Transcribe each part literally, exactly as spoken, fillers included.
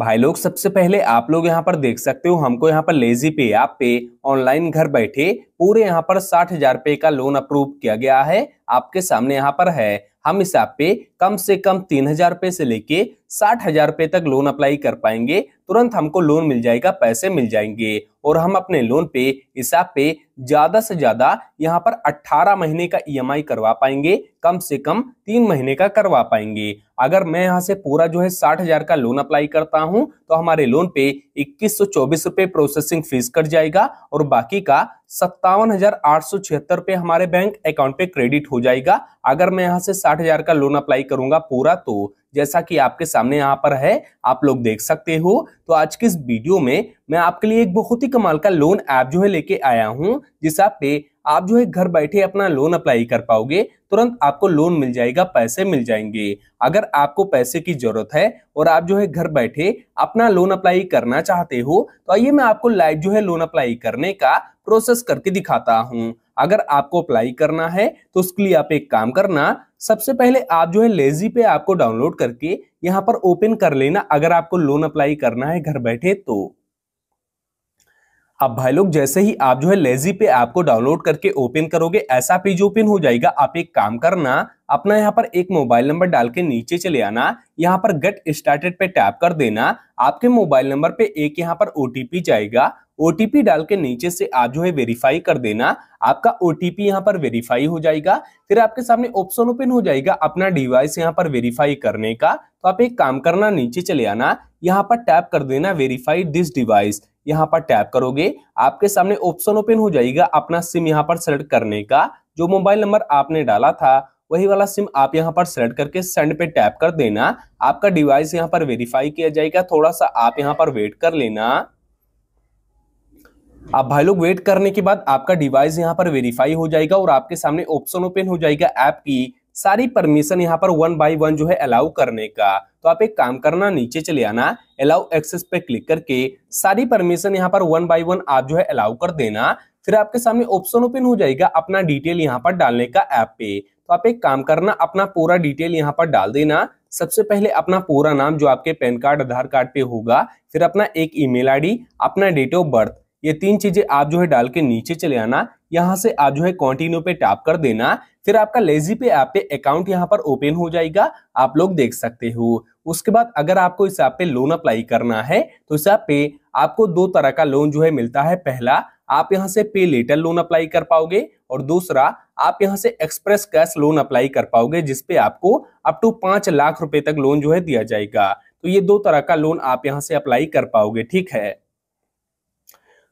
भाई लोग सबसे पहले आप लोग यहाँ पर देख सकते हो हमको यहाँ पर लेज़ीपे ऐप पे ऑनलाइन घर बैठे पूरे यहाँ पर साठ हजार रुपये का लोन अप्रूव किया गया है। आपके सामने यहाँ पर है, हम इस ऐप पे कम से कम तीन हजार रुपये से लेके साठ हजार रुपये तक लोन अप्लाई कर पाएंगे। तुरंत हमको लोन मिल जाएगा, पैसे मिल जाएंगे और हम अपने लोन पे इस ऐप पे ज्यादा से ज्यादा यहाँ पर अट्ठारह महीने का ई एम आई करवा पाएंगे, कम से कम तीन महीने का करवा पाएंगे। अगर मैं यहाँ से पूरा जो है साठ हजार का लोन अप्लाई करता हूँ तो हमारे लोन पे इक्कीस सौ चौबीस रुपये प्रोसेसिंग फीस कट जाएगा और बाकी का सत्तावन हजार आठ सौ छिहत्तर रुपये हमारे बैंक अकाउंट पे क्रेडिट हो जाएगा। अगर मैं यहाँ से साठ हजार का लोन अप्लाई करूंगा पूरा, तो जैसा कि आपके सामने यहाँ पर है आप लोग देख सकते हो। तो आज की इस वीडियो में मैं आपके लिए एक बहुत ही कमाल का लोन ऐप जो है लेके आया हूँ, जिस ऐप पे आप जो है घर बैठे अपना लोन अप्लाई कर पाओगे। तुरंत आपको लोन मिल जाएगा, पैसे मिल जाएंगे। अगर आपको पैसे की जरूरत है और आप जो है घर बैठे अपना लोन अप्लाई करना चाहते हो तो आइए मैं आपको लाइव जो है लोन अप्लाई करने का प्रोसेस करके दिखाता हूं। अगर आपको अप्लाई करना है तो उसके लिए आप एक काम करना, सबसे पहले आप जो है लेज़ीपे ऐप को डाउनलोड करके यहाँ पर ओपन कर लेना अगर आपको लोन अप्लाई करना है घर बैठे तो। अब भाई लोग जैसे ही आप जो है लेज़ीपे ऐप को डाउनलोड करके ओपन करोगे ऐसा पेज ओपन हो जाएगा। आप एक काम करना, अपना यहाँ पर एक मोबाइल नंबर डाल के नीचे चले आना, यहाँ पर गेट स्टार्टेड पे टैप कर देना। आपके मोबाइल नंबर पे एक यहाँ पर ओटीपी जाएगा, ओटीपी डाल के नीचे से आप जो है वेरीफाई कर देना। आपका ओटीपी यहाँ पर वेरीफाई हो जाएगा, फिर आपके सामने ऑप्शन ओपन हो जाएगा अपना डिवाइस यहाँ पर वेरीफाई करने का। तो आप एक काम करना, नीचे चले आना, यहाँ पर टैप कर देना वेरीफाई दिस डिवाइस। यहाँ पर टैप करोगे आपके सामने ऑप्शन ओपन हो जाएगा अपना सिम यहाँ पर सेलेक्ट करने का। जो मोबाइल नंबर आपने डाला था वही वाला सिम आप यहाँ पर सेलेक्ट करके सेंड पे टैप कर देना। आपका डिवाइस यहाँ पर वेरीफाई किया जाएगा, थोड़ा सा आप यहाँ पर वेट कर लेना। आप भाई लोग वेट करने के बाद आपका डिवाइस यहाँ पर वेरीफाई हो जाएगा और आपके सामने ऑप्शन ओपन हो जाएगा ऐप की सारी परमिशन यहाँ पर वन बाय वन जो है अलाउ करने का। तो आप एक काम करना, नीचे चले आना, अलाउ एक्सेस पे क्लिक करके सारी परमिशन यहाँ पर वन बाय वन आप जो है अलाउ कर देना। फिर आपके सामने ऑप्शन ओपन हो जाएगा अपना डिटेल यहाँ पर डालने का ऐप पे। तो आप एक काम करना, अपना पूरा डिटेल यहाँ पर डाल देना। सबसे पहले अपना पूरा नाम जो आपके पैन कार्ड आधार कार्ड पे होगा, फिर अपना एक ईमेल आईडी, अपना डेट ऑफ बर्थ, ये तीन चीजें आप जो है डाल के नीचे चले आना। यहाँ से आप जो है कंटिन्यू पे टैप कर देना। फिर आपका लेज़ीपे ऐप पे अकाउंट यहाँ पर ओपन हो जाएगा, आप लोग देख सकते हो। उसके बाद अगर आपको इस ऐप पे लोन अप्लाई करना है तो इस ऐप पे आपको दो तरह का लोन जो है मिलता है। पहला आप यहाँ से पे लेटर लोन अप्लाई कर पाओगे और दूसरा आप यहाँ से एक्सप्रेस कैश लोन अप्लाई कर पाओगे, जिसपे आपको अप टू पांच लाख रुपए तक लोन जो है दिया जाएगा। तो ये दो तरह का लोन आप यहाँ से अप्लाई कर पाओगे, ठीक है।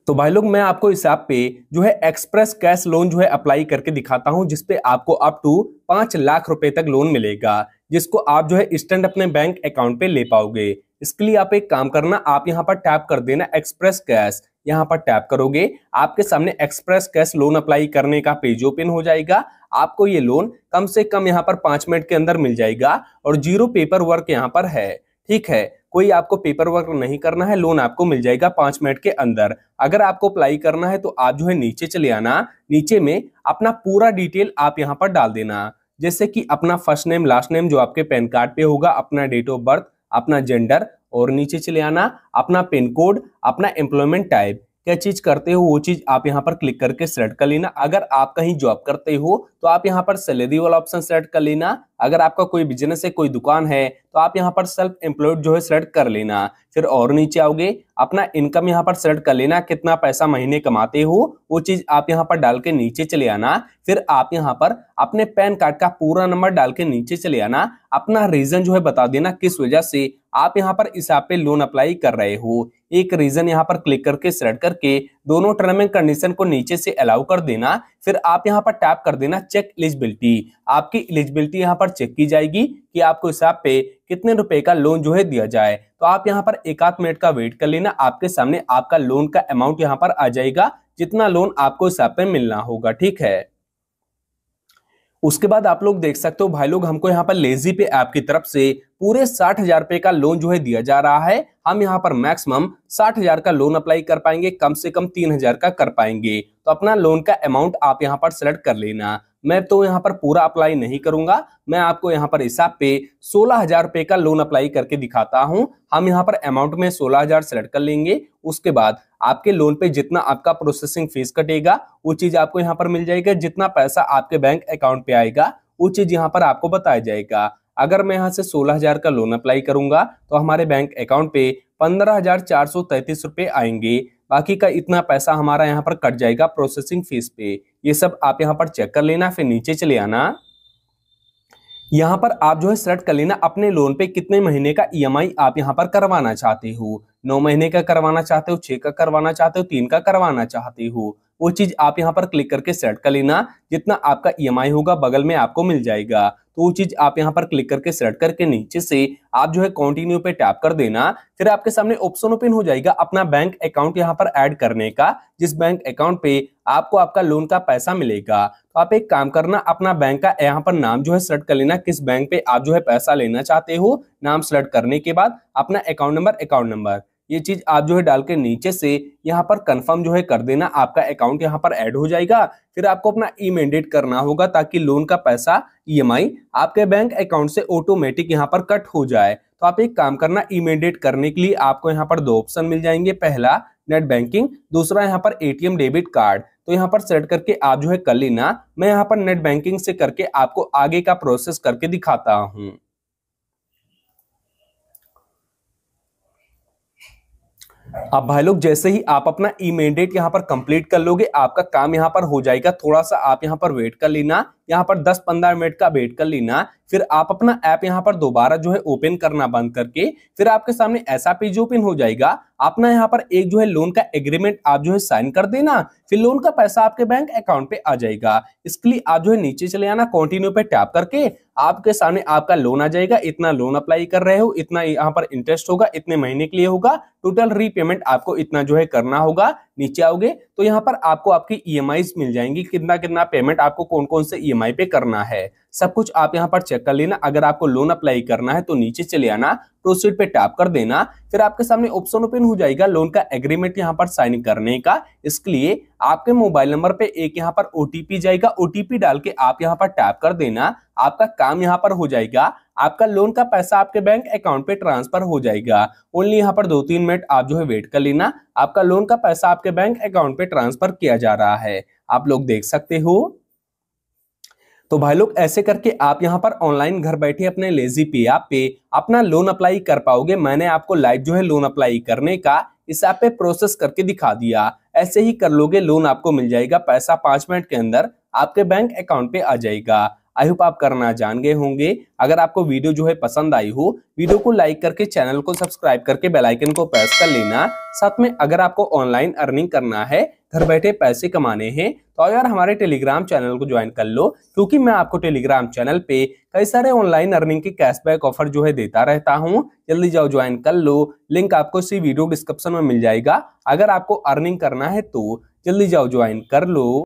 तो भाई लोग मैं आपको इस ऐप पे जो है एक्सप्रेस कैश लोन जो है अप्लाई करके दिखाता हूं, जिसपे आपको अप टू पांच लाख रुपए तक लोन मिलेगा, जिसको आप जो है इंस्टेंट अपने बैंक अकाउंट पे ले पाओगे। इसके लिए आप एक काम करना, आप यहां पर टैप कर देना एक्सप्रेस कैश। यहां पर टैप करोगे आपके सामने एक्सप्रेस कैश लोन अप्लाई करने का पेज ओपन हो जाएगा। आपको ये लोन कम से कम यहाँ पर पांच मिनट के अंदर मिल जाएगा और जीरो पेपर वर्क यहाँ पर है, ठीक है। कोई आपको पेपर वर्क नहीं करना है, लोन आपको मिल जाएगा पांच मिनट के अंदर। अगर आपको अप्लाई करना है तो आप जो है नीचे चले आना, नीचे में अपना पूरा डिटेल आप यहाँ पर डाल देना, जैसे कि अपना फर्स्ट नेम, लास्ट नेम जो आपके पैन कार्ड पे होगा, अपना डेट ऑफ बर्थ, अपना जेंडर और नीचे चले आना अपना पिन कोड, अपना एम्प्लॉयमेंट टाइप, क्या चीज करते हो वो चीज आप यहाँ पर क्लिक करके सेलेक्ट कर लेना। अगर आप कहीं जॉब करते हो तो आप यहाँ पर सैलरी वाला ऑप्शन सेलेक्ट कर लेना। अगर आपका कोई बिजनेस है, कोई दुकान है तो आप यहाँ पर सेल्फ एम्प्लॉयड जो है सेलेक्ट कर लेना। फिर और नीचे आओगे अपना इनकम यहाँ पर सेलेक्ट कर लेना, कितना पैसा महीने कमाते हो वो चीज आप यहाँ पर डाल के नीचे चले आना। फिर आप यहाँ पर अपने पैन कार्ड का पूरा नंबर डाल के नीचे चले आना, अपना रीजन जो है बता देना किस वजह से आप यहाँ पर इस ऐप पे लोन अप्लाई कर रहे हो। एक रीजन यहाँ पर क्लिक करके सेलेक्ट करके दोनों टर्म एंड कंडीशन को नीचे से अलाउ कर देना। फिर आप यहाँ पर टैप कर देना चेक एलिजिबिलिटी, आपकी एलिजिबिलिटी यहाँ पर चेक की जाएगी कि आपको इस ऐप पे कितने रुपए का लोन जो है दिया जाए। तो आप यहाँ पर एक आध मिनट का वेट कर लेना, आपके सामने आपका लोन का अमाउंट यहाँ पर आ जाएगा, जितना लोन आपको इस ऐप पे मिलना होगा, ठीक है। उसके बाद आप लोग देख सकते हो भाई लोग हमको यहाँ पर लेज़ीपे ऐप की तरफ से पूरे साठ हजार रुपए का लोन जो है दिया जा रहा है। हम यहाँ पर मैक्सिमम साठ हजार का लोन अप्लाई कर पाएंगे, कम से कम तीन हजार का कर पाएंगे। तो अपना लोन का अमाउंट आप यहाँ पर सेलेक्ट कर लेना। मैं तो यहाँ पर पूरा अप्लाई नहीं करूंगा, मैं आपको यहाँ पर हिसाब पे सोलह हजार रुपये का लोन अप्लाई करके दिखाता हूँ। हम यहाँ पर अमाउंट में सोलह हजार सेलेक्ट कर लेंगे। उसके बाद आपके लोन पे जितना आपका प्रोसेसिंग फीस कटेगा वो चीज़ आपको यहाँ पर मिल जाएगा। जितना पैसा आपके बैंक अकाउंट पे आएगा वो चीज़ यहाँ पर आपको बताया जाएगा। अगर मैं यहाँ से सोलह हजार का लोन अप्लाई करूंगा तो हमारे बैंक अकाउंट पे पंद्रह हजार चार सौ तैंतीस रुपये आएंगे। बाकी का इतना पैसा हमारा यहाँ पर कट जाएगा प्रोसेसिंग फीस पे। ये सब आप यहाँ पर चेक कर लेना, फिर नीचे चले आना। यहाँ पर आप जो है सेलेक्ट कर लेना अपने लोन पे कितने महीने का ईएमआई आप यहाँ पर करवाना चाहते हो। नौ महीने का करवाना चाहते हो, छः का करवाना चाहते हो, तीन का करवाना चाहते हो, वो चीज़ आप यहाँ पर क्लिक करके सेलेक्ट कर लेना। जितना आपका ईएमआई होगा बगल में आपको मिल जाएगा। तो वो चीज़ आप यहाँ पर क्लिक करके सेलेक्ट करके नीचे से आप जो है कंटिन्यू पे टैप कर देना। फिर आपके सामने ऑप्शन ओपन हो जाएगा अपना बैंक अकाउंट यहाँ पर ऐड करने का, जिस बैंक अकाउंट पे आपको आपका लोन का पैसा मिलेगा। तो आप एक काम करना, अपना बैंक का यहाँ पर नाम जो है सेलेक्ट कर लेना, किस बैंक पे आप जो है पैसा लेना चाहते हो। नाम सेलेक्ट करने के बाद अपना अकाउंट नंबर अकाउंट नंबर ये चीज आप जो है डाल के नीचे से यहाँ पर कंफर्म जो है कर देना। आपका अकाउंट यहाँ पर ऐड हो जाएगा। फिर आपको अपना ई मैंडेट करना होगा ताकि लोन का पैसा ईएमआई आपके बैंक अकाउंट से ऑटोमेटिक यहाँ पर कट हो जाए। तो आप एक काम करना, ई मैंडेट करने के लिए आपको यहाँ पर दो ऑप्शन मिल जाएंगे, पहला नेट बैंकिंग, दूसरा यहाँ पर एटीएम डेबिट कार्ड। तो यहाँ पर सेलेक्ट करके आप जो है कर लेना। मैं यहाँ पर नेट बैंकिंग से करके आपको आगे का प्रोसेस करके दिखाता हूँ। अब भाई लोग जैसे ही आप अपना ई मैंडेट यहाँ पर कंप्लीट कर लोगे आपका काम यहाँ पर हो जाएगा। थोड़ा सा आप यहाँ पर वेट कर लेना, यहाँ पर दस पंद्रह मिनट का वेट कर लेना। फिर आप अपना ऐप यहाँ पर दोबारा जो है ओपन करना बंद करके फिर आपके सामने ऐसा पेज ओपन हो जाएगा। अपना यहाँ पर एक जो है लोन का एग्रीमेंट आप जो है साइन कर देना, फिर लोन का पैसा आपके बैंक अकाउंट पे आ जाएगा। इसके लिए आप जो है नीचे चले आना, कंटिन्यू पे टैप करके आपके सामने आपका लोन आ जाएगा। इतना लोन अप्लाई कर रहे हो, इतना यहाँ पर इंटरेस्ट होगा, इतने महीने के लिए होगा, टोटल रीपेमेंट आपको इतना जो है करना होगा। नीचे आओगे तो यहाँ पर आपको आपकी ईएमआईज मिल जाएंगी, कितना कितना पेमेंट आपको कौन कौन से ईएमआई पे करना है, सब कुछ आप यहाँ पर चेक कर लेना। अगर आपको लोन अप्लाई करना है तो नीचे चले आना, प्रोसीड पे टैप कर देना। फिर आपके सामने ऑप्शन ओपन हो जाएगा लोन का एग्रीमेंट यहाँ पर साइन करने का। इसके लिए आपके मोबाइल नंबर पे एक यहाँ पर ओटीपी जाएगा, ओटीपी डाल के आप यहाँ पर टैप कर देना। आपका काम यहाँ पर हो जाएगा, आपका लोन का पैसा आपके बैंक अकाउंट पे ट्रांसफर हो जाएगा। ओनली यहाँ पर दो तीन मिनट आप जो है वेट कर लेना, आपका लोन का पैसा आपके बैंक अकाउंट पे ट्रांसफर किया जा रहा है, आप लोग देख सकते हो। तो भाई लोग ऐसे करके आप यहाँ पर ऑनलाइन घर बैठे अपने लेज़ीपे ऐप पे अपना लोन अप्लाई कर पाओगे। मैंने आपको लाइव जो है लोन अप्लाई करने का इस ऐप पे प्रोसेस करके दिखा दिया। ऐसे ही कर लोगे, लोन आपको मिल जाएगा, पैसा पाँच मिनट के अंदर आपके बैंक अकाउंट पे आ जाएगा। आई होप आप करना जान गए होंगे। अगर आपको वीडियो जो है पसंद आई हो, वीडियो को लाइक करके चैनल को सब्सक्राइब करके बेल आइकन को प्रेस कर लेना। साथ में अगर आपको ऑनलाइन अर्निंग करना है, घर बैठे पैसे कमाने हैं, तो यार हमारे टेलीग्राम चैनल को ज्वाइन कर लो, क्योंकि मैं आपको टेलीग्राम चैनल पे कई सारे ऑनलाइन अर्निंग के कैशबैक ऑफर जो है देता रहता हूँ। जल्दी जाओ ज्वाइन कर लो, लिंक आपको इसी वीडियो डिस्क्रिप्शन में मिल जाएगा। अगर आपको अर्निंग करना है तो जल्दी जाओ ज्वाइन कर लो।